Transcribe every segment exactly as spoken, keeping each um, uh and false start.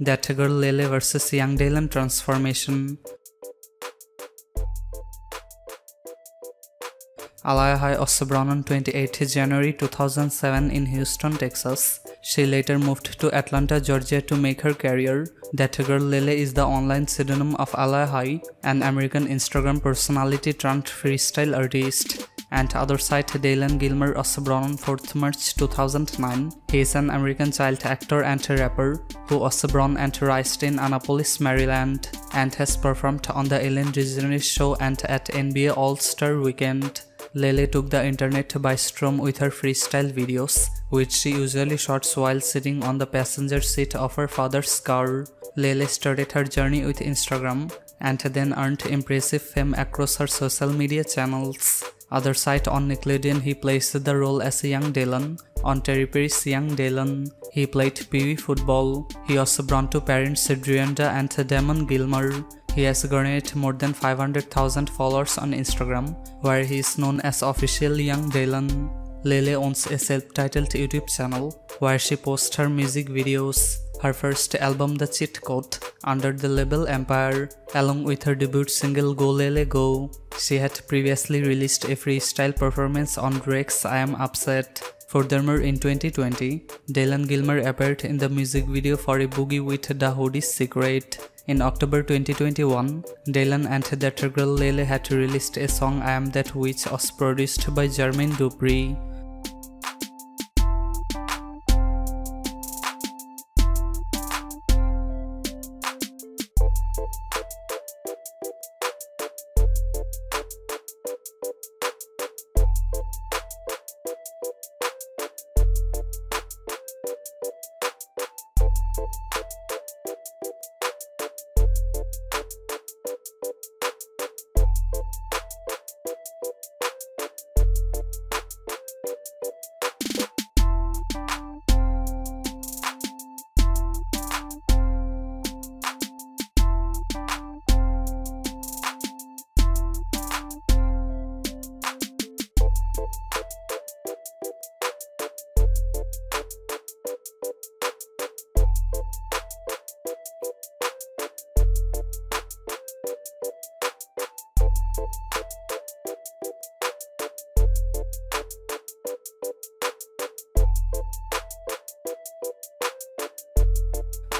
That Girl Lay Lay versus Young Dylan transformation. Alaya High was born on the twenty-eighth of January two thousand seven in Houston, Texas. She later moved to Atlanta, Georgia to make her career. That Girl Lay Lay is the online pseudonym of Alaya High, an American Instagram personality turned freestyle artist. And other side, Dylan Gilmer was born on the fourth of March two thousand nine. He is an American child actor and rapper who was born and raised in Annapolis, Maryland, and has performed on the Ellen DeGeneres Show and at N B A All-Star Weekend. Lay Lay took the internet by storm with her freestyle videos, which she usually shoots while sitting on the passenger seat of her father's car. Lay Lay started her journey with Instagram and then earned impressive fame across her social media channels. Other side, on Nickelodeon, he plays the role as Young Dylan. On Terry Perry's Young Dylan, he played Pee Wee football. He also born to parents Druenda and Damon Gilmer. He has garnered more than five hundred thousand followers on Instagram, where he is known as Official Young Dylan. Lay Lay owns a self-titled YouTube channel, where she posts her music videos. Her first album, The Cheat Code, under the label Empire, along with her debut single Go Lay Lay Go. She had previously released a freestyle performance on Drake's I Am Upset. Furthermore, in twenty twenty, Dylan Gilmer appeared in the music video for a boogie with Da Hoodie's Secret. In October twenty twenty-one, Dylan and That Girl Lay Lay had released a song I Am That, which was produced by Jermaine Dupri.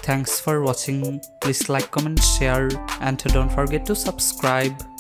Thanks for watching. Please like, comment, share, and don't forget to subscribe.